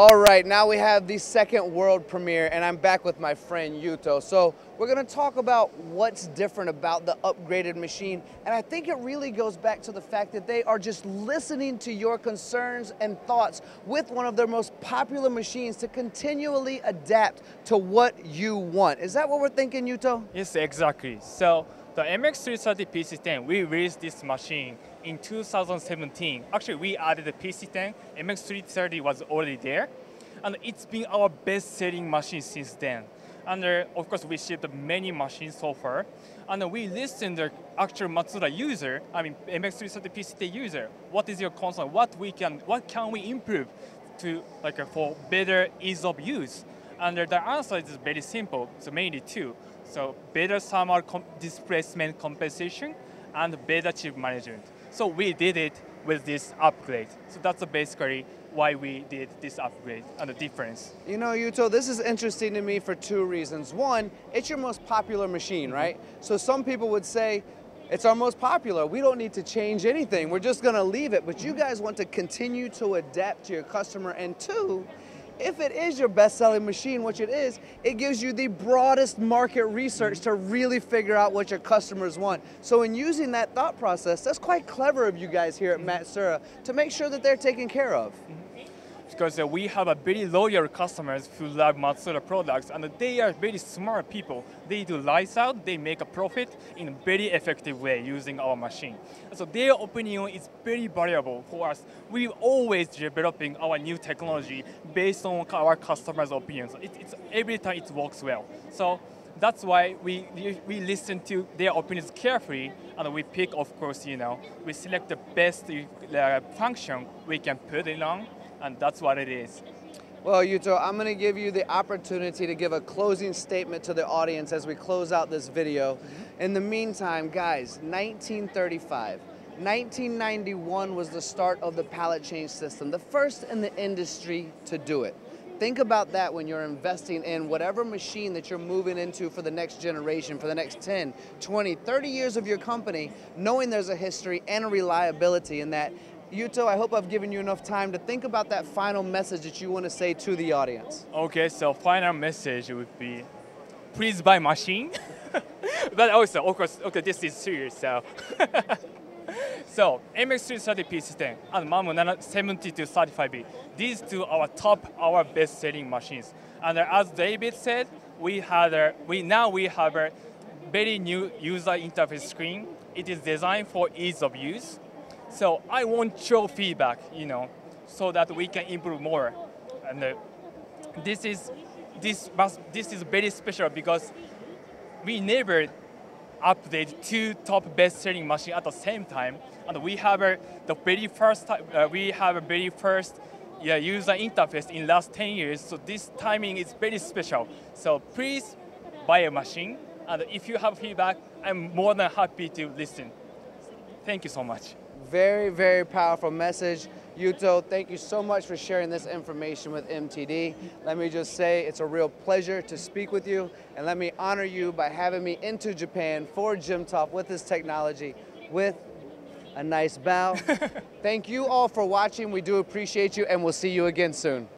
All right, now we have the second world premiere and I'm back with my friend Yuto. So we're gonna talk about what's different about the upgraded machine. And I think it really goes back to the fact that they are just listening to your concerns and thoughts with one of their most popular machines to continually adapt to what you want. Is that what we're thinking, Yuto? Yes, exactly. So the MX330 PC10, we released this machine in 2017. Actually, we added the PC10. MX330 was already there. And it's been our best-selling machine since then. And of course, we shipped many machines so far. And we listened to the actual Matsuura user, I mean, MX330 PC10 user. What is your concern? What can we improve to, like, for better ease of use? And the answer is very simple, so mainly two. So better thermal displacement compensation and better chip management. So we did it with this upgrade. So that's basically why we did this upgrade and the difference. You know, Yuto, this is interesting to me for two reasons. One, it's your most popular machine, right? So some people would say, it's our most popular. We don't need to change anything. We're just gonna leave it. But you guys want to continue to adapt to your customer. And two, if it is your best-selling machine, which it is, it gives you the broadest market research to really figure out what your customers want. So in using that thought process, that's quite clever of you guys here at Matsuura to make sure that they're taken care of. Because we have a very loyal customers who love Matsuura products, and they are very smart people. They do lights out, they make a profit in a very effective way using our machine. So their opinion is very valuable for us. We're always developing our new technology based on our customers' opinions. Every time it works well. So that's why we listen to their opinions carefully, and we pick, of course, you know, we select the best function we can put it on, and that's what it is. Well, Yuto, I'm gonna give you the opportunity to give a closing statement to the audience as we close out this video. In the meantime, guys, 1935, 1991 was the start of the pallet change system, the first in the industry to do it. Think about that when you're investing in whatever machine that you're moving into for the next generation, for the next 10, 20, 30 years of your company, knowing there's a history and a reliability in that. Yuto, I hope I've given you enough time to think about that final message that you want to say to the audience. Okay, so final message would be, please buy machine. But also, of course, okay, this is serious, so. So, MX330 PC10 and MAMU-NANA 72 35B, these two are our best-selling machines. And as David said, we now have a very new user interface screen. It is designed for ease of use. So I want your feedback, you know, so that we can improve more. And this is very special because we never update two top best-selling machines at the same time, and we have the very first user interface in last 10 years. So this timing is very special. So please buy a machine, and if you have feedback, I'm more than happy to listen. Thank you so much. Very, very powerful message. Yuto, thank you so much for sharing this information with MTD. Let me just say it's a real pleasure to speak with you, and let me honor you by having me into Japan for JIMTOF with this technology with a nice bow. Thank you all for watching. We do appreciate you, and we'll see you again soon.